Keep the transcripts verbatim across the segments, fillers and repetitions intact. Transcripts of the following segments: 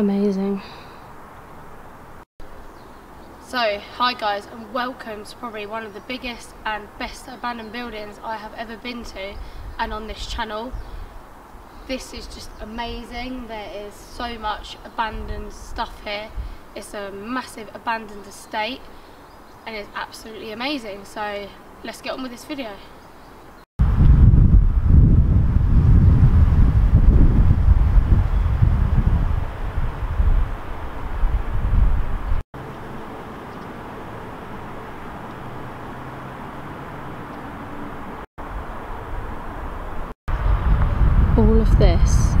amazing. So, hi guys, and welcome to probably one of the biggest and best abandoned buildings I have ever been to, and on this channel. This is just amazing. There is so much abandoned stuff here. It's a massive abandoned estate and it's absolutely amazing. So let's get on with this video. All of this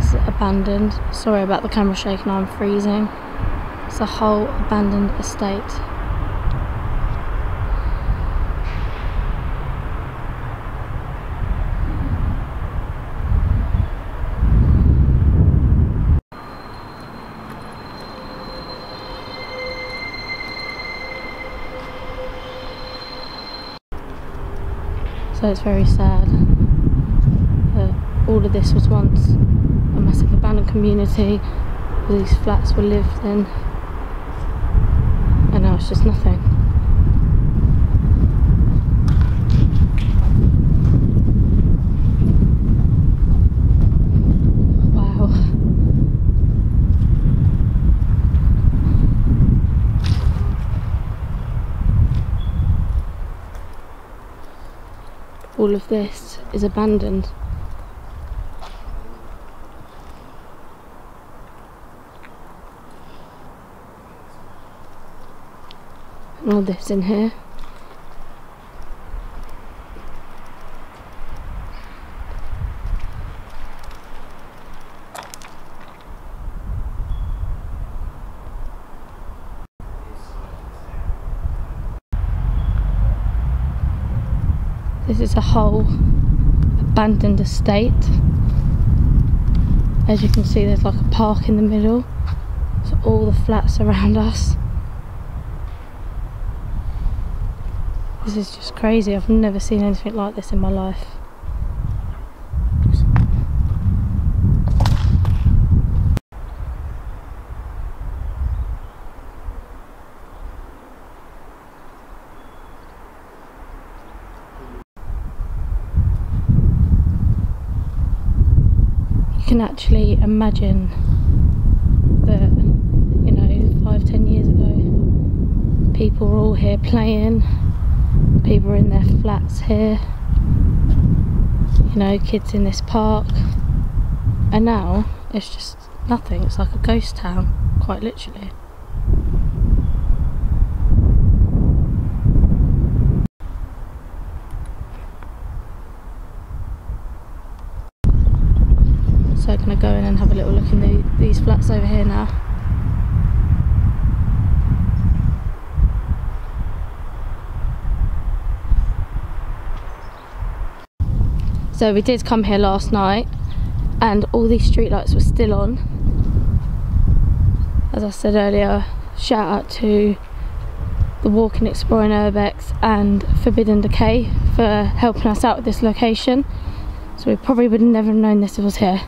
is abandoned. Sorry about the camera shaking, I'm freezing. It's a whole abandoned estate. So it's very sad that all of this was once a massive abandoned community. These flats were lived in. And now it's just nothing. Wow. All of this is abandoned. All this in here. This is a whole abandoned estate. As you can see, there's like a park in the middle. So all the flats around us. This is just crazy. I've never seen anything like this in my life. You can actually imagine that, you know, five, ten years ago, people were all here playing. People are in their flats here, you know, kids in this park, and now it's just nothing. It's like a ghost town, quite literally. So can I go in and have a little look in the, these flats over here now? So we did come here last night and all these streetlights were still on. As I said earlier, shout out to the Walking Exploring Urbex and Forbidden Decay for helping us out with this location. So we probably would have never known this if it was here.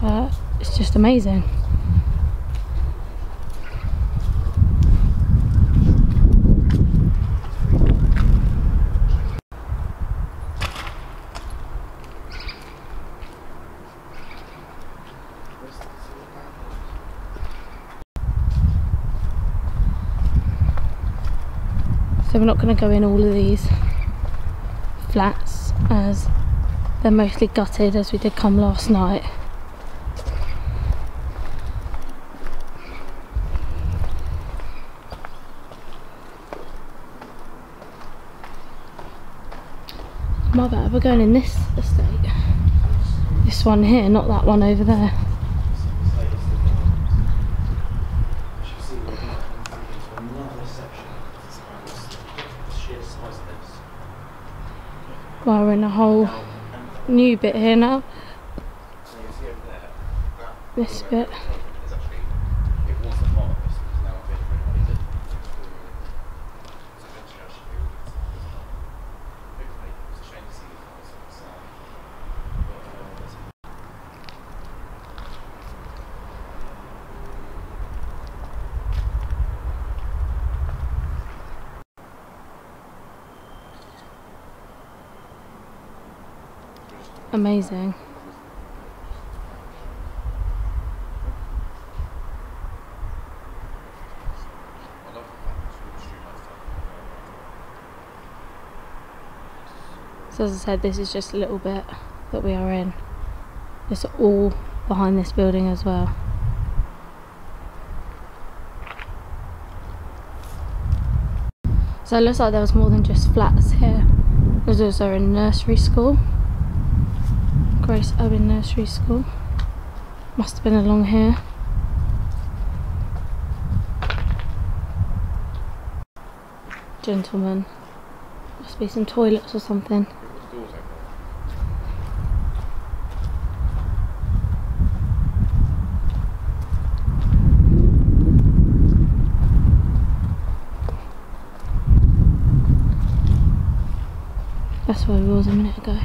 But it's just amazing. So we're not going to go in all of these flats as they're mostly gutted, as we did come last night. My bad, we're going in this estate. This one here, not that one over there. Well, we're in a whole new bit here now. This bit. Amazing. So as I said, this is just a little bit that we are in. It's all behind this building as well. So it looks like there was more than just flats here. There's also a nursery school. Grace Owen Nursery School. Must have been along here. Gentlemen. Must be some toilets or something. That's where we was a minute ago.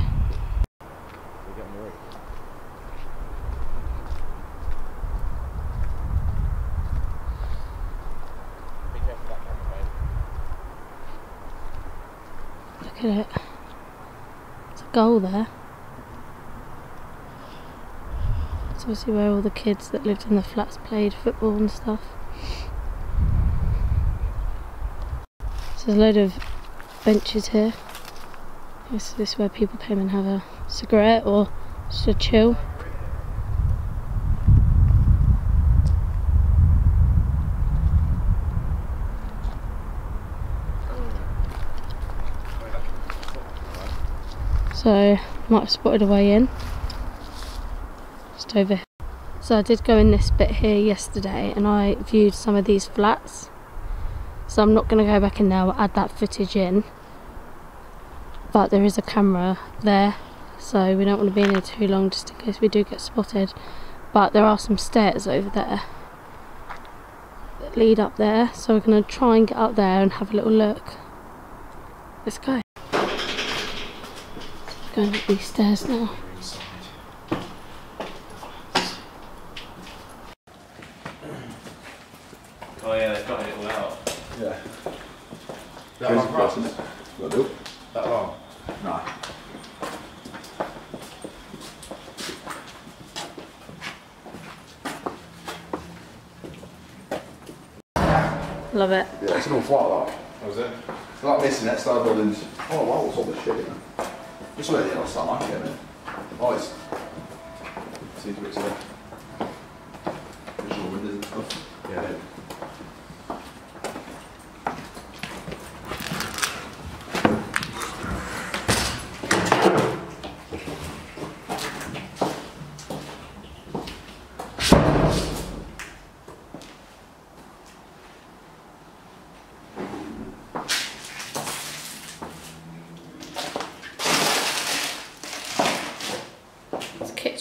Look at it. It's a goal there. It's obviously where all the kids that lived in the flats played football and stuff. So there's a load of benches here. This is where people came and have a cigarette or just a chill. So, might have spotted a way in. Just over here. So I did go in this bit here yesterday and I viewed some of these flats. So I'm not going to go back in there, I'll add that footage in. But there is a camera there, so we don't want to be in here too long just in case we do get spotted. But there are some stairs over there that lead up there, so we're going to try and get up there and have a little look. Let's go. Going up these stairs now. Oh yeah, they've got it all out. Yeah. That one's rough, isn't it? Nope. That long? No. Love it. Yeah, it's an all flat like. What is it? It's like this and that style buildings. Oh wow, what's all this shit in there? It's where the other side might get in. Oh, it's... See to it's there. Visual windows and stuff. Yeah. yeah.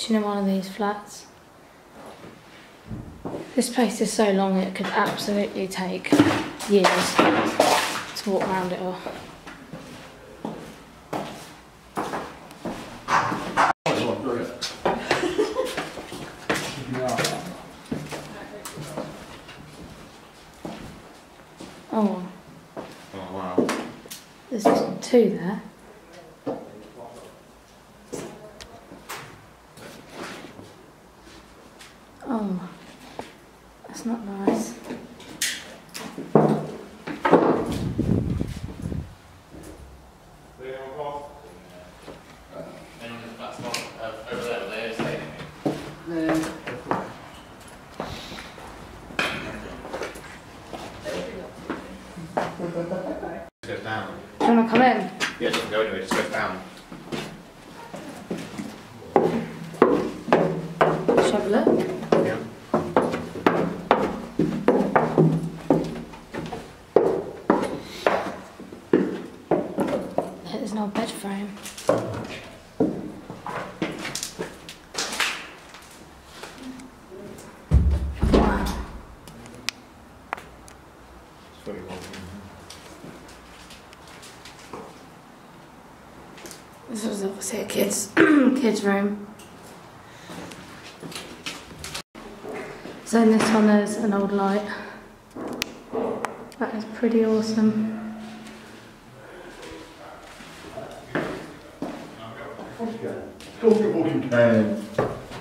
In one of these flats. This place is so long it could absolutely take years to walk around it all. Oh. Oh wow. There's two there. Oh, that's not nice. This was obviously a kids, kids room. So in this one there's an old light. That is pretty awesome. Go through walking train.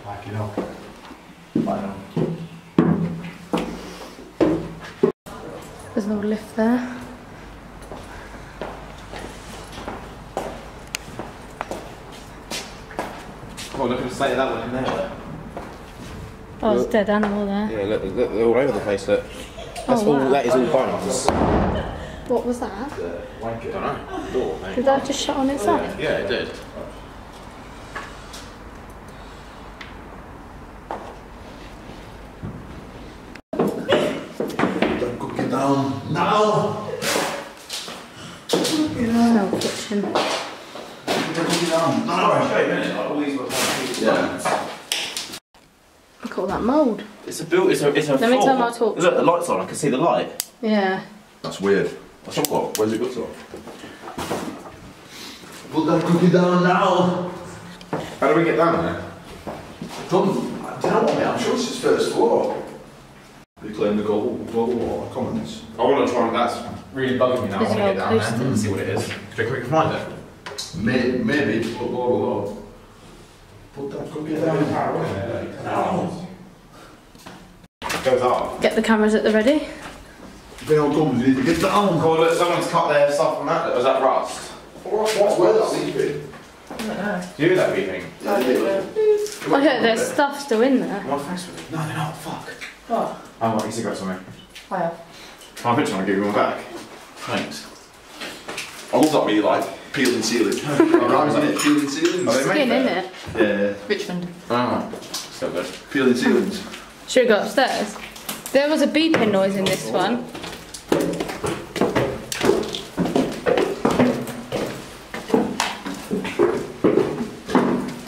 Back it up. Bye now. There's no lift there. Oh, look at the state of that one in there. Oh, it's a dead animal there. Yeah, look, look, they're all over the place, look. That's oh, all, wow. That is all bones. What was that? Uh, I don't know. Door, did that just shut on itself? Oh, yeah. yeah, it did. Don't get down now! No kitchen. Don't get down now! I'll show you a minute. All these were yeah. Look at all that mould. It's a built. It's a. It's a. Let me turn my torch. Look, the light's on. I can see the light. Yeah. That's weird. That's not what. Where's it got to? Put that cookie down now. How do we get down there? I don't. I don't know. I mean, I'm sure it's his first floor. Reclaim the gold gold water commons. I want to try and. That's really bugging me now. I want to get down there and see what it is. Do you think we can find it? Maybe. Maybe. Blah blah blah. Put that cookie down now. Goes up. Get the cameras at the ready. They all come, you need to get down. Oh look, someone's cut their stuff from that. Was that rust? Or rust? What's where that's leaving? I don't know. Do you do that weeping? Yeah, I do. Look, well, there's stuff still in there. Well, thanks for it. No, they're not. Fuck. What? I want your cigarettes on me. I have. I've been trying to give you one back. Thanks. All that me like peeled and sealing. Rhymes on it, peeled and sealing. Are they made there? Yeah. Richmond. Ah, so good. Peeled and sealing. Should we go upstairs? There was a beeping noise in this one.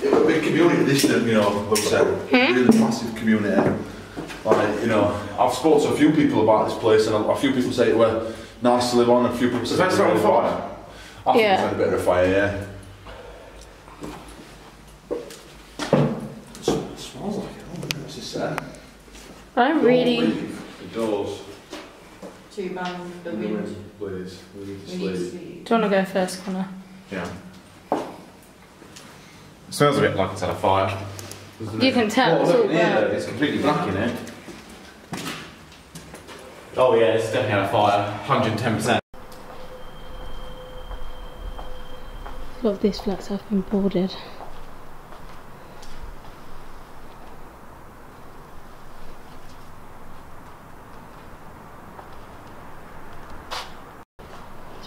Yeah, a big community this time, you know, hmm? A really massive community. Like, you know, I've spoken to a few people about this place and a few people say it were nice to live on and a few people say so it was a bit fire. I think yeah. It's a bit of a fire, yeah. I really. The doors. Two man, the wind. We need to sleep. Do you want to go first, Connor? Yeah. It smells a bit like it's had a fire. You it? Can tell. Well, it's all there, it's completely black in it. Oh yeah, it's definitely had a fire. one hundred and ten percent. A lot of these flats have been boarded.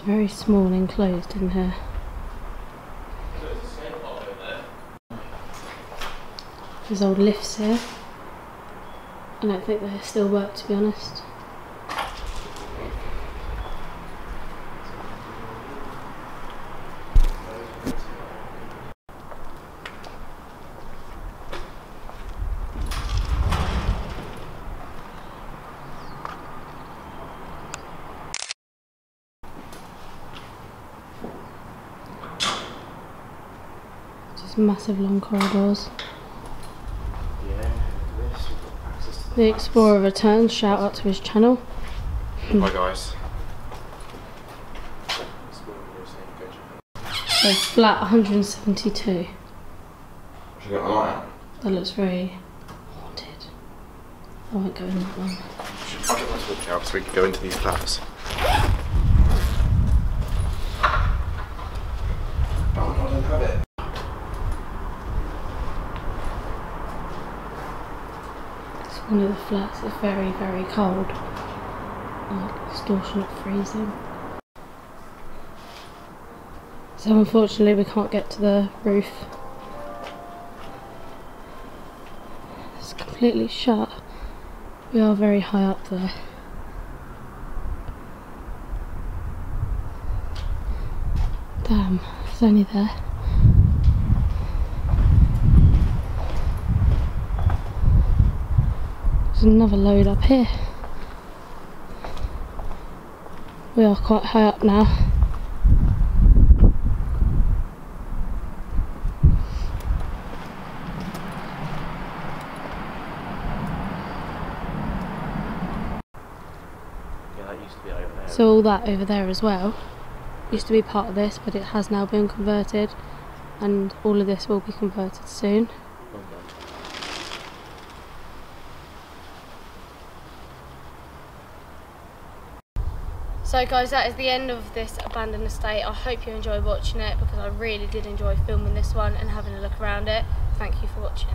Very small enclosed in here. There's old lifts here. I don't think they still work, to be honest. Massive long corridors. Yeah, this, access to the, the explorer returns. Shout out to his channel. Hi guys. So flat one hundred and seventy-two. Should we go on that? That looks very haunted. I won't go in that one. I'll get my torch out so we can go into these flats. One of the flats is very, very cold, like extortionate freezing. So unfortunately we can't get to the roof. It's completely shut. We are very high up there. Damn, it's only there. Another load up here. We are quite high up now. Yeah, that used to be over there. So all that over there as well used to be part of this, but it has now been converted and all of this will be converted soon. So guys, that is the end of this abandoned estate. I hope you enjoyed watching it because I really did enjoy filming this one and having a look around it. Thank you for watching.